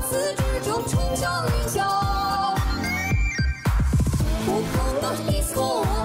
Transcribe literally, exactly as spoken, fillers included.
发丝之中春秋与秋，不同的 disco。